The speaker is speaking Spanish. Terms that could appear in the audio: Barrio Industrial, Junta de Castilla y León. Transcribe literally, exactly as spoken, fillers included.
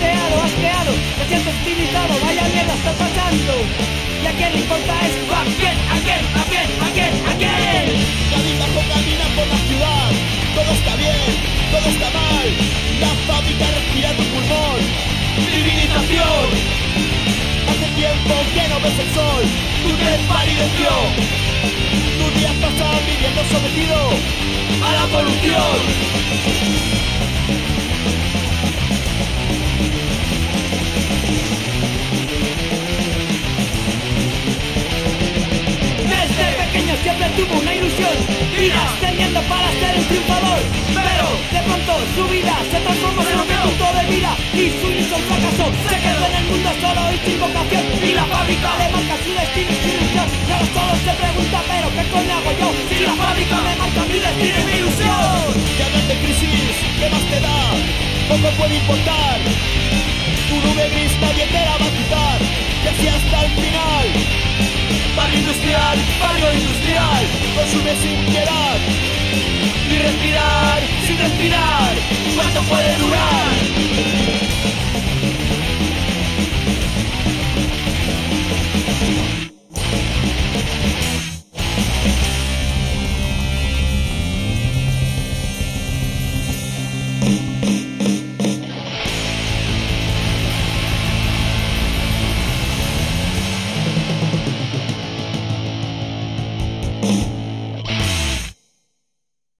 creado, has creado, te sientes civilizado, vaya mierda está pasando. Y a quién le importa esto, a quién, a quién, a quién, a quién, a quién. Camina por camina por la ciudad, todo está bien, todo está mal. La fábrica respira tu pulmón, civilización. Hace tiempo que no ves el sol, tu desvalideció. Tu día pasado viviendo sometido a la polución. Siempre tuvo una ilusión, vidas teniendo para ser un triunfador, pero de pronto su vida se transformó en un punto de vida y su ilusión fracasó, se quedó en el mundo solo y sin vocación, y la fábrica le marca su destino y su ilusión. Y ahora solo se pregunta, pero ¿qué coño hago yo? Si la fábrica me marca mi destino y mi ilusión. Ya hablan de crisis, ¿qué más te da? Poco puede importar, tu nube gris nadie te la va a quitar, y así hasta el final. Barrio industrial, barrio industrial, consume sin piedad, ni respirar, sin respirar, ¿cuánto puede durar?